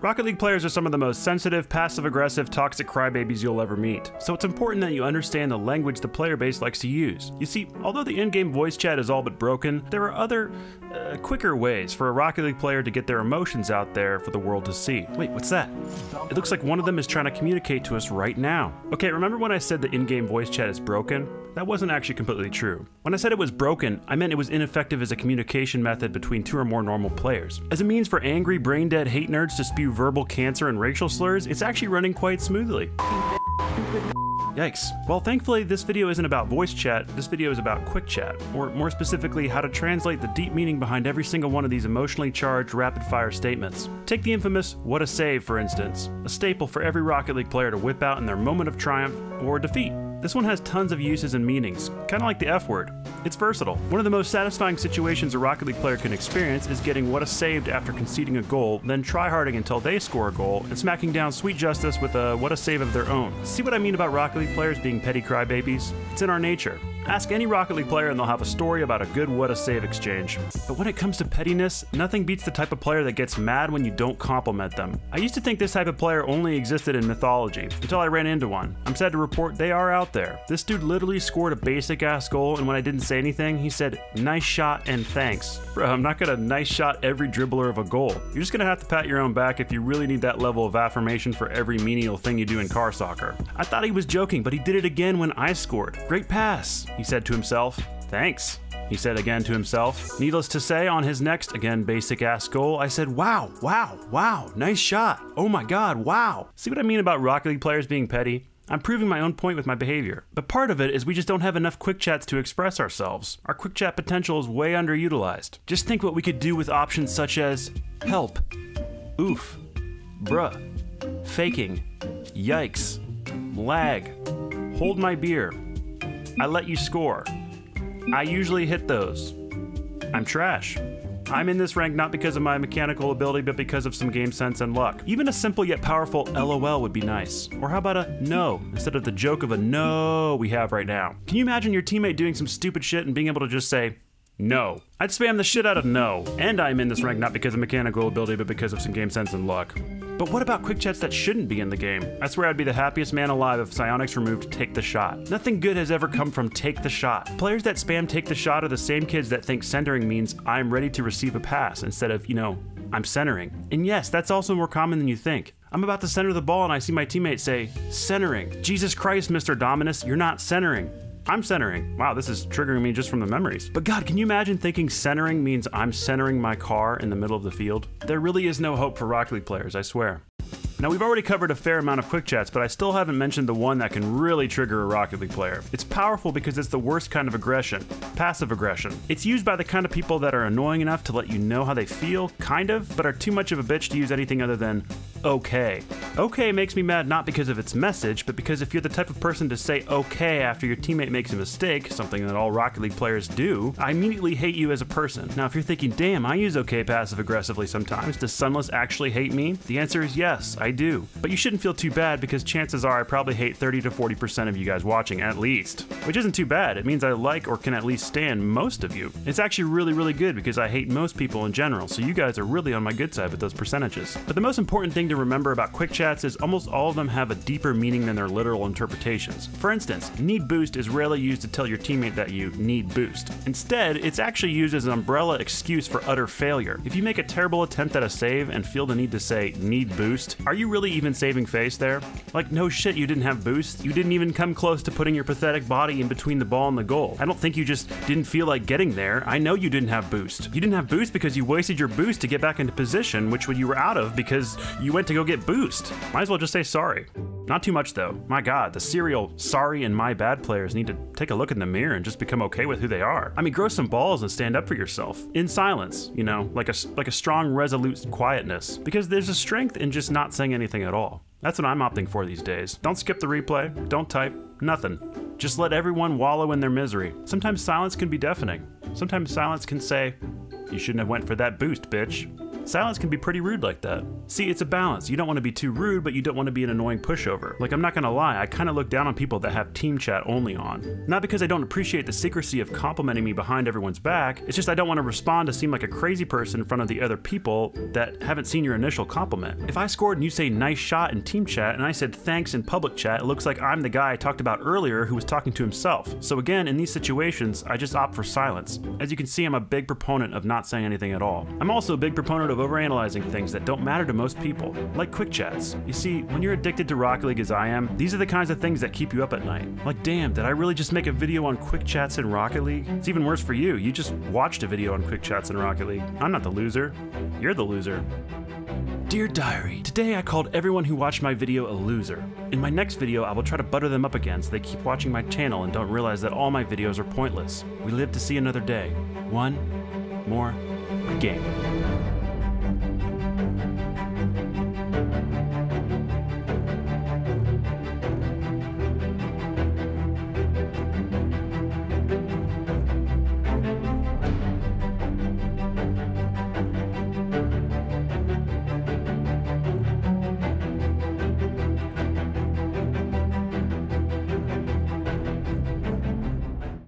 Rocket League players are some of the most sensitive, passive-aggressive, toxic crybabies you'll ever meet, so it's important that you understand the language the player base likes to use. You see, although the in-game voice chat is all but broken, there are other, quicker ways for a Rocket League player to get their emotions out there for the world to see. Wait, what's that? It looks like one of them is trying to communicate to us right now. Okay, remember when I said the in-game voice chat is broken? That wasn't actually completely true. When I said it was broken, I meant it was ineffective as a communication method between two or more normal players. As a means for angry, brain-dead hate nerds to spew verbal cancer and racial slurs, it's actually running quite smoothly. Yikes. Well, thankfully, this video isn't about voice chat, this video is about quick chat, or more specifically, how to translate the deep meaning behind every single one of these emotionally charged, rapid-fire statements. Take the infamous, what a save, for instance, a staple for every Rocket League player to whip out in their moment of triumph or defeat. This one has tons of uses and meanings, kind of like the F word. It's versatile. One of the most satisfying situations a Rocket League player can experience is getting what a saved after conceding a goal, then tryharding until they score a goal, and smacking down sweet justice with a what a save of their own. See what I mean about Rocket League players being petty crybabies? It's in our nature. Ask any Rocket League player and they'll have a story about a good what a save exchange. But when it comes to pettiness, nothing beats the type of player that gets mad when you don't compliment them. I used to think this type of player only existed in mythology, until I ran into one. I'm sad to report they are out there. This dude literally scored a basic ass goal, and when I didn't say anything, he said, nice shot and thanks. Bro, I'm not gonna nice shot every dribbler of a goal. You're just gonna have to pat your own back if you really need that level of affirmation for every menial thing you do in car soccer. I thought he was joking, but he did it again when I scored. Great pass. He said to himself, thanks. He said again to himself. Needless to say, on his next, again, basic ass goal, I said, wow, wow, wow, nice shot. Oh my God, wow. See what I mean about Rocket League players being petty? I'm proving my own point with my behavior. But part of it is we just don't have enough quick chats to express ourselves. Our quick chat potential is way underutilized. Just think what we could do with options such as help, oof, bruh, faking, yikes, lag, hold my beer, I let you score. I usually hit those. I'm trash. I'm in this rank not because of my mechanical ability, but because of some game sense and luck. Even a simple yet powerful LOL would be nice. Or how about a no, instead of the joke of a no we have right now. Can you imagine your teammate doing some stupid shit and being able to just say, no. I'd spam the shit out of no. And I'm in this rank not because of mechanical ability, but because of some game sense and luck. But what about quick chats that shouldn't be in the game? I swear I'd be the happiest man alive if Psyonix removed take the shot. Nothing good has ever come from take the shot. Players that spam take the shot are the same kids that think centering means I'm ready to receive a pass instead of, you know, I'm centering. And yes, that's also more common than you think. I'm about to center the ball and I see my teammate say, centering. Jesus Christ, Mr. Dominus, you're not centering. I'm centering. Wow, this is triggering me just from the memories. But God, can you imagine thinking centering means I'm centering my car in the middle of the field? There really is no hope for Rocket League players, I swear. Now, we've already covered a fair amount of quick chats, but I still haven't mentioned the one that can really trigger a Rocket League player. It's powerful because it's the worst kind of aggression, passive aggression. It's used by the kind of people that are annoying enough to let you know how they feel, kind of, but are too much of a bitch to use anything other than okay. Okay makes me mad not because of its message, but because if you're the type of person to say okay after your teammate makes a mistake, something that all Rocket League players do, I immediately hate you as a person. Now, if you're thinking, damn, I use okay passive aggressively sometimes, does Sunless actually hate me? The answer is yes, I do. But you shouldn't feel too bad because chances are I probably hate 30 to 40% of you guys watching at least. Which isn't too bad, it means I like or can at least stand most of you. It's actually really, really good because I hate most people in general, so you guys are really on my good side with those percentages. But the most important thing to remember about quick chats is almost all of them have a deeper meaning than their literal interpretations. For instance, need boost is rarely used to tell your teammate that you need boost. Instead, it's actually used as an umbrella excuse for utter failure. If you make a terrible attempt at a save and feel the need to say need boost, are you really even saving face there? Like, no shit, you didn't have boost. You didn't even come close to putting your pathetic body in between the ball and the goal. I don't think you just didn't feel like getting there. I know you didn't have boost. You didn't have boost because you wasted your boost to get back into position, which you were out of because you went to go get boost. Might as well just say sorry. Not too much though. My God, the serial sorry and my bad players need to take a look in the mirror and just become okay with who they are. I mean, grow some balls and stand up for yourself. In silence, you know, like a strong, resolute quietness. Because there's a strength in just not saying anything at all. That's what I'm opting for these days. Don't skip the replay, don't type, nothing. Just let everyone wallow in their misery. Sometimes silence can be deafening. Sometimes silence can say, you shouldn't have went for that boost, bitch. Silence can be pretty rude like that. See, it's a balance. You don't want to be too rude, but you don't want to be an annoying pushover. Like, I'm not gonna lie, I kind of look down on people that have team chat only on. Not because I don't appreciate the secrecy of complimenting me behind everyone's back, it's just I don't want to respond to seem like a crazy person in front of the other people that haven't seen your initial compliment. If I scored and you say nice shot in team chat and I said thanks in public chat, it looks like I'm the guy I talked about earlier who was talking to himself. So again, in these situations, I just opt for silence. As you can see, I'm a big proponent of not saying anything at all. I'm also a big proponent of overanalyzing things that don't matter to most people, like quick chats. You see, when you're addicted to Rocket League as I am, these are the kinds of things that keep you up at night. Like, damn, did I really just make a video on quick chats in Rocket League? It's even worse for you. You just watched a video on quick chats in Rocket League. I'm not the loser. You're the loser. Dear Diary, today I called everyone who watched my video a loser. In my next video, I will try to butter them up again so they keep watching my channel and don't realize that all my videos are pointless. We live to see another day. One more game.